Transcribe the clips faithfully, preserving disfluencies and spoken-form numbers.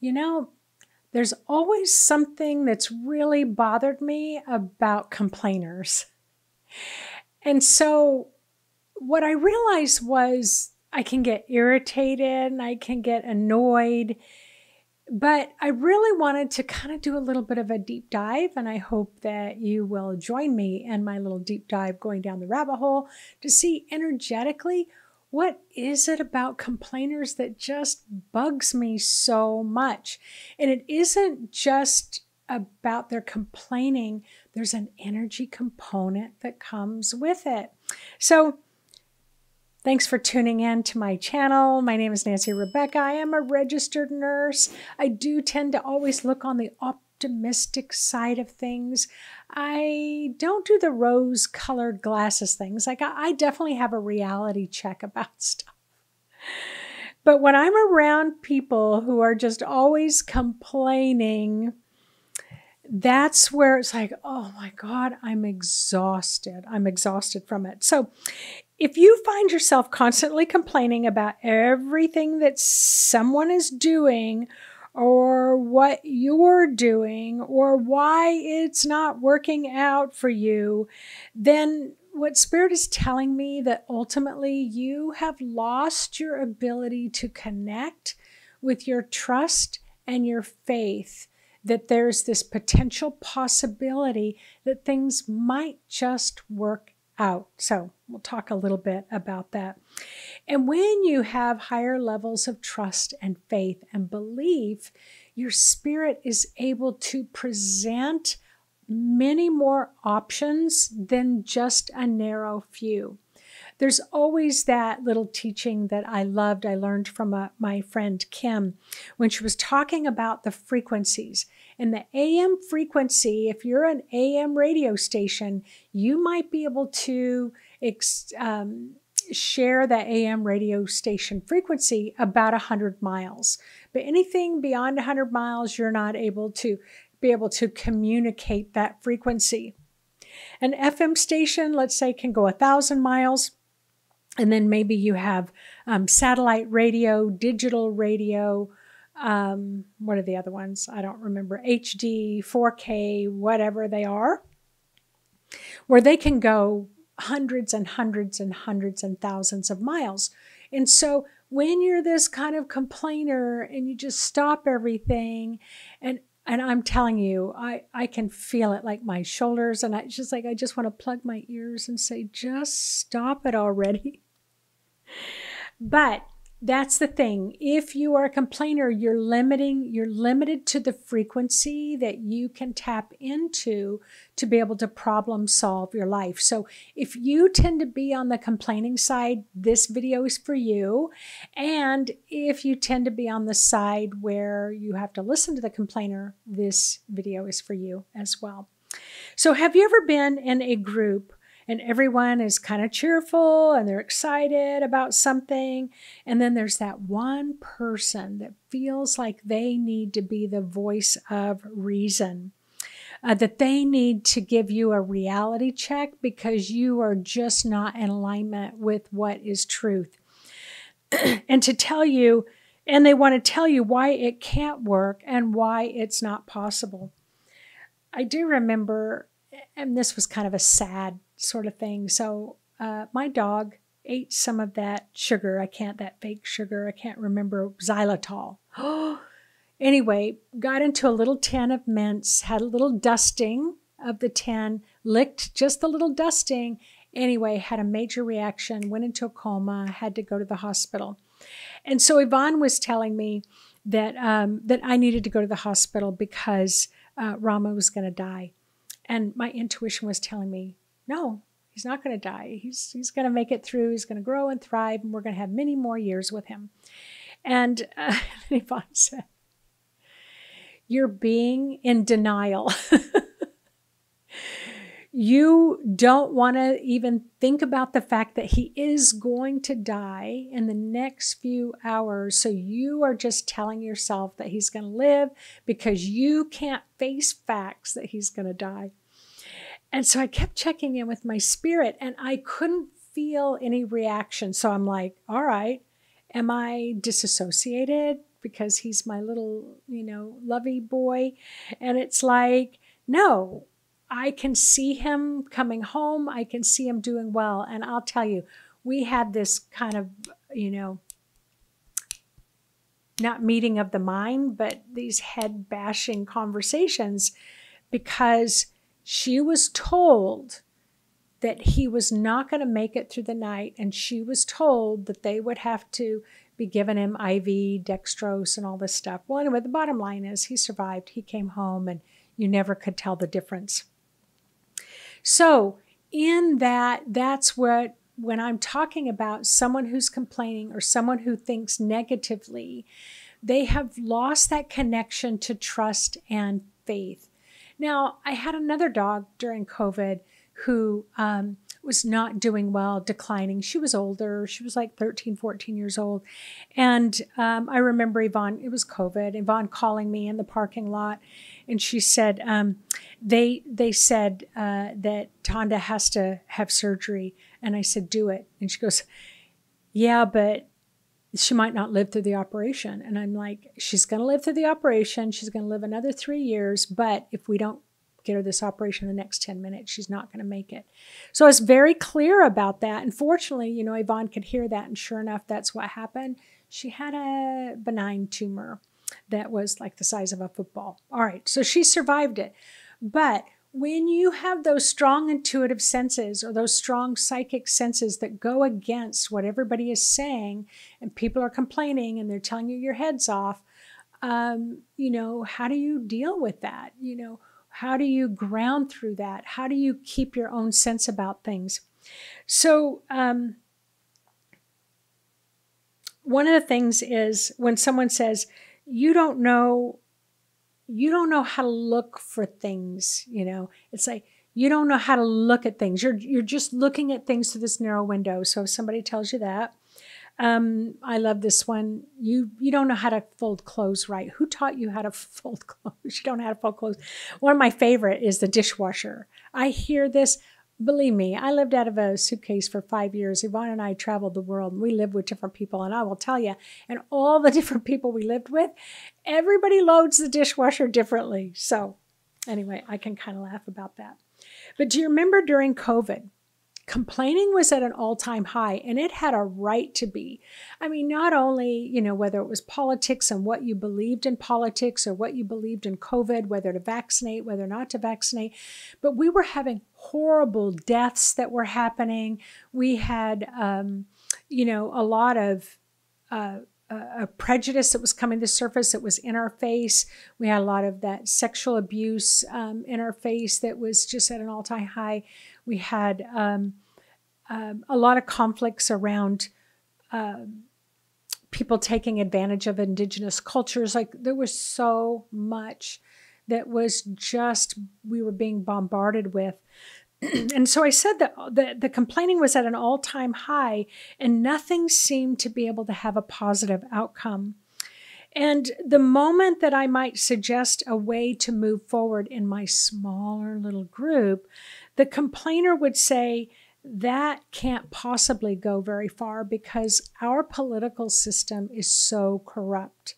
you know, there's always something that's really bothered me about complainers. And so what I realized was I can get irritated and I can get annoyed, but I really wanted to kind of do a little bit of a deep dive, and I hope that you will join me in my little deep dive going down the rabbit hole to see energetically, what is it about complainers that just bugs me so much? And it isn't just about their complaining. There's an energy component that comes with it. So thanks for tuning in to my channel. My name is Nancy Rebecca. I am a registered nurse. I do tend to always look on the optimistic side of things. I don't do the rose-colored glasses things. Like, I definitely have a reality check about stuff. But when I'm around people who are just always complaining, that's where it's like, oh my God, I'm exhausted. I'm exhausted from it. So if you find yourself constantly complaining about everything that someone is doing or what you're doing or why it's not working out for you, then what Spirit is telling me that ultimately you have lost your ability to connect with your trust and your faith that there's this potential possibility that things might just work out. So we'll talk a little bit about that. And when you have higher levels of trust and faith and belief, your spirit is able to present many more options than just a narrow few. There's always that little teaching that I loved. I learned from a, my friend Kim when she was talking about the frequencies. And the A M frequency, if you're an A M radio station, you might be able to ex um, share the A M radio station frequency about one hundred miles. But anything beyond one hundred miles, you're not able to be able to communicate that frequency. An F M station, let's say, can go one thousand miles. And then maybe you have um, satellite radio, digital radio, um, what are the other ones? I don't remember, H D, four K, whatever they are, where they can go hundreds and hundreds and hundreds and thousands of miles. And so when you're this kind of complainer and you just stop everything, and And I'm telling you, I, I can feel it, like my shoulders, and I just like, I just want to plug my ears and say, just stop it already. But that's the thing. If you are a complainer, you're limiting, you're limited to the frequency that you can tap into to be able to problem solve your life. So if you tend to be on the complaining side, this video is for you. And if you tend to be on the side where you have to listen to the complainer, this video is for you as well. So have you ever been in a group and everyone is kind of cheerful and they're excited about something, and then there's that one person that feels like they need to be the voice of reason, uh, that they need to give you a reality check because you are just not in alignment with what is truth. And to tell you, and they want to tell you why it can't work and why it's not possible. I do remember, and this was kind of a sad sort of thing. So uh, my dog ate some of that sugar. I can't, that fake sugar. I can't remember, xylitol. Anyway, got into a little tin of mints, had a little dusting of the tin, licked just the little dusting. Anyway, had a major reaction, went into a coma, had to go to the hospital. And so Yvonne was telling me that, um, that I needed to go to the hospital because uh, Rama was going to die. And my intuition was telling me, no, he's not going to die. He's, he's going to make it through. He's going to grow and thrive, and we're going to have many more years with him. And uh, Yvonne said, you're being in denial. You don't want to even think about the fact that he is going to die in the next few hours. So you are just telling yourself that he's going to live because you can't face facts that he's going to die. And so I kept checking in with my spirit, and I couldn't feel any reaction. So I'm like, all right, am I disassociated because he's my little, you know, lovey boy. And it's like, no, I can see him coming home. I can see him doing well. And I'll tell you, we had this kind of, you know, not meeting of the mind, but these head bashing conversations, because she was told that he was not going to make it through the night. And she was told that they would have to be giving him I V, dextrose, and all this stuff. Well, anyway, the bottom line is he survived. He came home, and you never could tell the difference. So in that, that's where, when I'm talking about someone who's complaining or someone who thinks negatively, they have lost that connection to trust and faith. Now, I had another dog during COVID who um, was not doing well, declining. She was older. She was like thirteen, fourteen years old. And um, I remember Yvonne, it was COVID, Yvonne calling me in the parking lot. And she said, um, they, they said uh, that Tonda has to have surgery. And I said, do it. And she goes, yeah, but she might not live through the operation. And I'm like, she's going to live through the operation. She's going to live another three years. But if we don't get her this operation in the next ten minutes, she's not going to make it. So I was very clear about that. And fortunately, you know, Yvonne could hear that. And sure enough, that's what happened. She had a benign tumor that was like the size of a football. All right. So she survived it. But when you have those strong intuitive senses or those strong psychic senses that go against what everybody is saying, and people are complaining and they're telling you your head's off, um, you know, how do you deal with that? You know, how do you ground through that? How do you keep your own sense about things? So um, one of the things is when someone says, you don't know You don't know how to look for things, you know. It's like, you don't know how to look at things. You're, you're just looking at things through this narrow window. So if somebody tells you that, um, I love this one. You, you don't know how to fold clothes right. Who taught you how to fold clothes? You don't know how to fold clothes. One of my favorite is the dishwasher. I hear this. Believe me, I lived out of a suitcase for five years. Yvonne and I traveled the world, and we lived with different people. And I will tell you, and all the different people we lived with, everybody loads the dishwasher differently. So anyway, I can kind of laugh about that. But do you remember during COVID, complaining was at an all-time high, and it had a right to be. I mean, not only, you know, whether it was politics and what you believed in politics or what you believed in COVID, whether to vaccinate, whether not to vaccinate, but we were having horrible deaths that were happening. We had, um, you know, a lot of uh, uh, prejudice that was coming to the surface. It was in our face. We had a lot of that sexual abuse um, in our face that was just at an all-time high. We had um, um, a lot of conflicts around uh, people taking advantage of indigenous cultures. Like, there was so much that was just, we were being bombarded with. And so I said that the, the complaining was at an all-time high, and nothing seemed to be able to have a positive outcome. And the moment that I might suggest a way to move forward in my smaller little group, the complainer would say, that can't possibly go very far because our political system is so corrupt.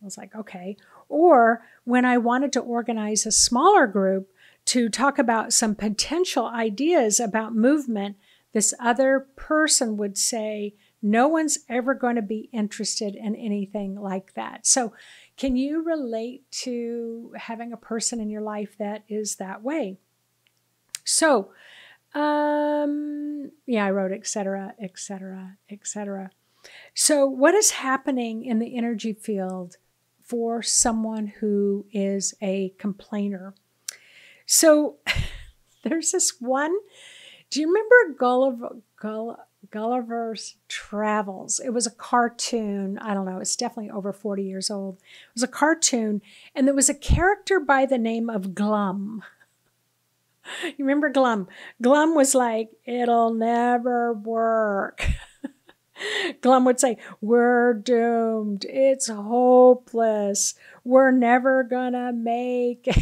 I was like, okay. Or when I wanted to organize a smaller group to talk about some potential ideas about movement, this other person would say, no one's ever going to be interested in anything like that. So can you relate to having a person in your life that is that way? So, um, yeah, I wrote, et cetera, et cetera, et cetera. So what is happening in the energy field for someone who is a complainer? So there's this one, do you remember Gulliver, Gulliver, Gulliver's Travels? It was a cartoon. I don't know. It's definitely over forty years old. It was a cartoon, and there was a character by the name of Glum. You remember Glum? Glum was like, it'll never work. Glum would say, we're doomed. It's hopeless. We're never gonna make it.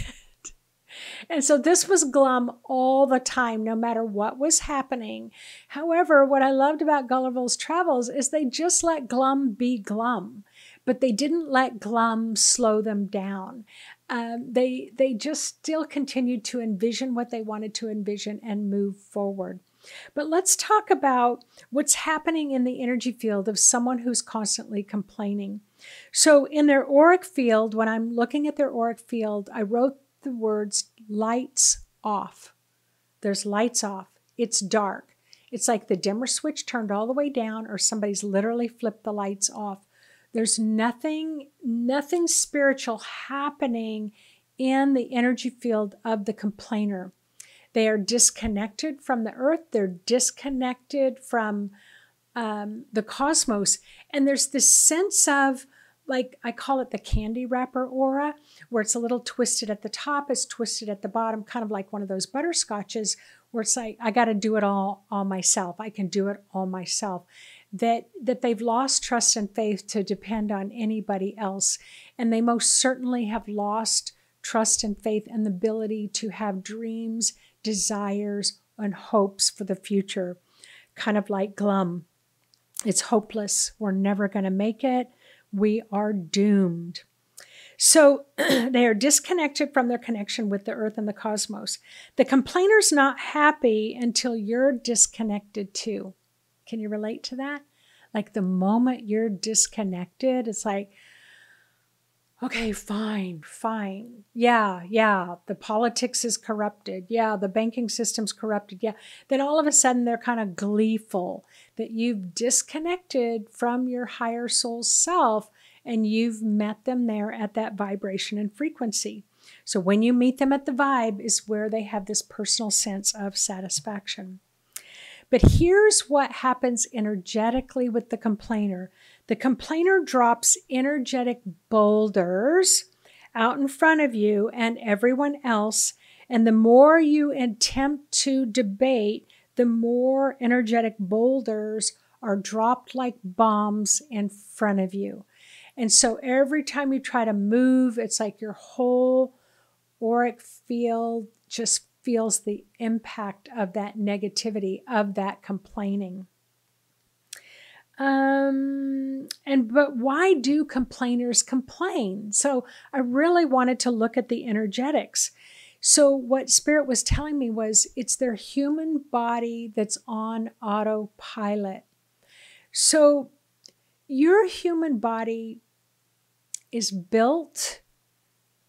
And so this was Glum all the time, no matter what was happening. However, what I loved about Gulliver's Travels is they just let Glum be Glum. but they didn't let Glum slow them down. Um, they, they just still continued to envision what they wanted to envision and move forward. But let's talk about what's happening in the energy field of someone who's constantly complaining. So in their auric field, when I'm looking at their auric field, I wrote the words lights off. There's lights off. It's dark. It's like the dimmer switch turned all the way down, or somebody's literally flipped the lights off. There's nothing, nothing spiritual happening in the energy field of the complainer. They are disconnected from the earth. They're disconnected from um, the cosmos. And there's this sense of, like, I call it the candy wrapper aura, where it's a little twisted at the top, it's twisted at the bottom, kind of like one of those butterscotches, where it's like, I got to do it all, all myself. I can do it all myself. That, that they've lost trust and faith to depend on anybody else. And they most certainly have lost trust and faith and the ability to have dreams, desires, and hopes for the future. Kind of like Glum. It's hopeless. We're never going to make it. We are doomed. So they are disconnected from their connection with the earth and the cosmos. The complainer's not happy until you're disconnected too. Can you relate to that? Like the moment you're disconnected, it's like, okay, fine, fine. Yeah, yeah, the politics is corrupted. Yeah, the banking system's corrupted. Yeah. Then all of a sudden they're kind of gleeful that you've disconnected from your higher soul self and you've met them there at that vibration and frequency. So when you meet them at the vibe is where they have this personal sense of satisfaction. But here's what happens energetically with the complainer. The complainer drops energetic boulders out in front of you and everyone else. And the more you attempt to debate, the more energetic boulders are dropped like bombs in front of you. And so every time you try to move, it's like your whole auric field just feels the impact of that negativity, of that complaining. Um, and but why do complainers complain? So I really wanted to look at the energetics. So what Spirit was telling me was it's their human body that's on autopilot. So your human body is built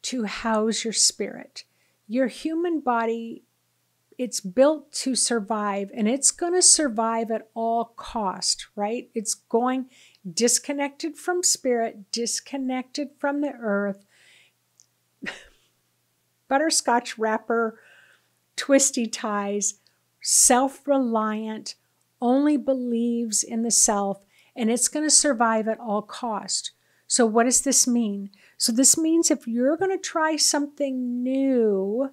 to house your spirit. Your human body, it's built to survive, and it's going to survive at all cost, right? It's going disconnected from spirit, disconnected from the earth, butterscotch wrapper, twisty ties, self-reliant, only believes in the self, and it's going to survive at all cost. So what does this mean? So this means if you're going to try something new,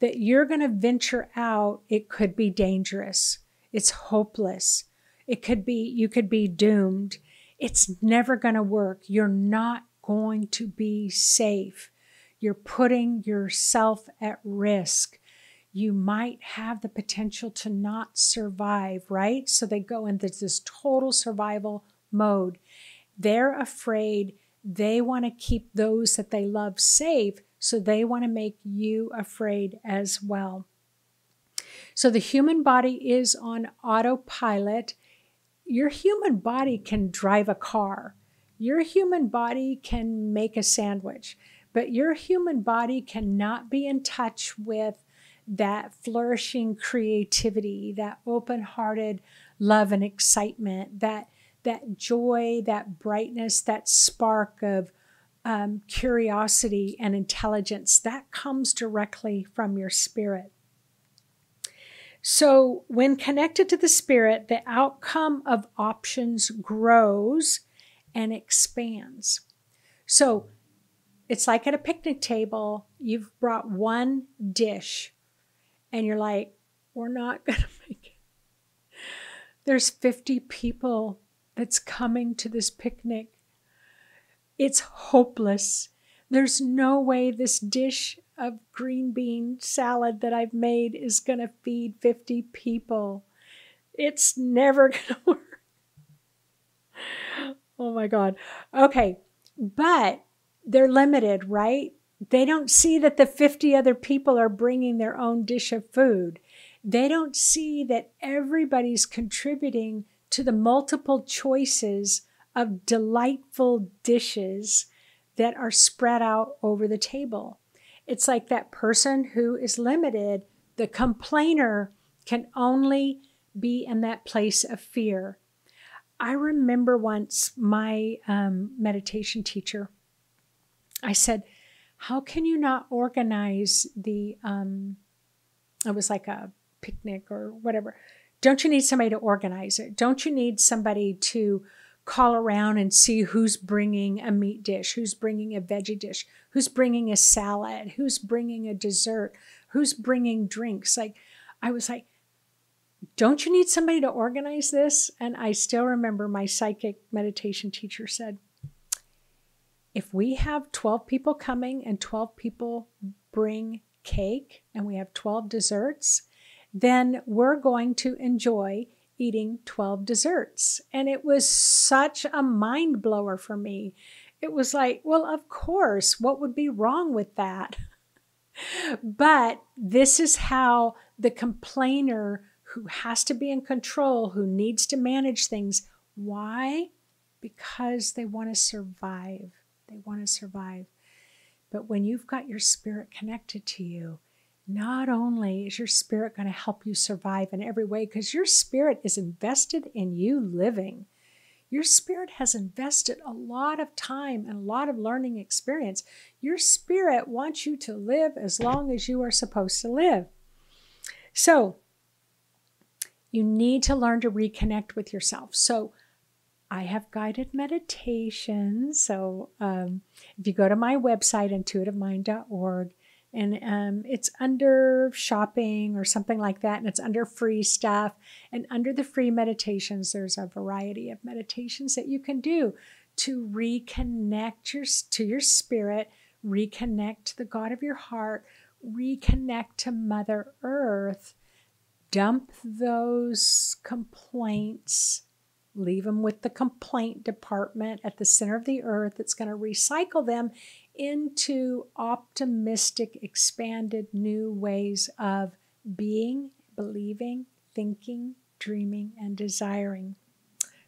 that you're going to venture out, it could be dangerous. It's hopeless. It could be, you could be doomed. It's never going to work. You're not going to be safe. You're putting yourself at risk. You might have the potential to not survive, right? So they go into this total survival mode. They're afraid. They want to keep those that they love safe. So they want to make you afraid as well. So the human body is on autopilot. Your human body can drive a car. Your human body can make a sandwich. But your human body cannot be in touch with that flourishing creativity, that open-hearted love and excitement, that that joy, that brightness, that spark of um, curiosity and intelligence, that comes directly from your spirit. So when connected to the spirit, the outcome of options grows and expands. So it's like at a picnic table, you've brought one dish and you're like, we're not going to make it. There's fifty people that's coming to this picnic. It's hopeless. There's no way this dish of green bean salad that I've made is going to feed fifty people. It's never going to work. Oh my God. Okay. But they're limited, right? They don't see that the fifty other people are bringing their own dish of food. They don't see that everybody's contributing to the multiple choices of delightful dishes that are spread out over the table. It's like that person who is limited, the complainer, can only be in that place of fear. I remember once my um, meditation teacher, I said, how can you not organize the, um, it was like a picnic or whatever. Don't you need somebody to organize it? Don't you need somebody to call around and see who's bringing a meat dish, who's bringing a veggie dish, who's bringing a salad, who's bringing a dessert, who's bringing drinks? Like, I was like, don't you need somebody to organize this? And I still remember my psychic meditation teacher said, if we have twelve people coming and twelve people bring cake and we have twelve desserts, then we're going to enjoy eating twelve desserts. And it was such a mind blower for me. It was like, well, of course, what would be wrong with that? But this is how the complainer who has to be in control, who needs to manage things. Why? Because they want to survive. They want to survive. But when you've got your spirit connected to you, not only is your spirit going to help you survive in every way, because your spirit is invested in you living. Your spirit has invested a lot of time and a lot of learning experience. Your spirit wants you to live as long as you are supposed to live. So you need to learn to reconnect with yourself. So I have guided meditations. So um, if you go to my website, intuitive mind dot org, and um, it's under shopping or something like that, and it's under free stuff. And under the free meditations, there's a variety of meditations that you can do to reconnect your, to your spirit, reconnect to the God of your heart, reconnect to Mother Earth, dump those complaints, leave them with the complaint department at the center of the earth that's going to recycle them into optimistic, expanded new ways of being, believing, thinking, dreaming, and desiring.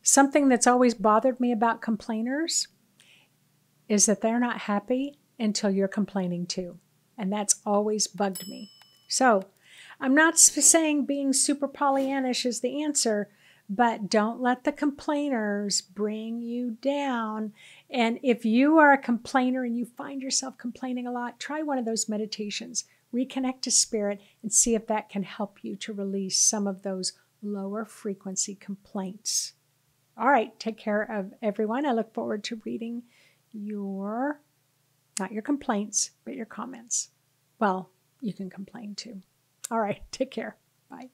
Something that's always bothered me about complainers is that they're not happy until you're complaining too. And that's always bugged me. So I'm not saying being super Pollyannish is the answer, but don't let the complainers bring you down. And if you are a complainer and you find yourself complaining a lot, try one of those meditations. Reconnect to spirit and see if that can help you to release some of those lower frequency complaints. All right, take care of everyone. I look forward to reading your, not your complaints, but your comments. Well, you can complain too. All right, take care. Bye.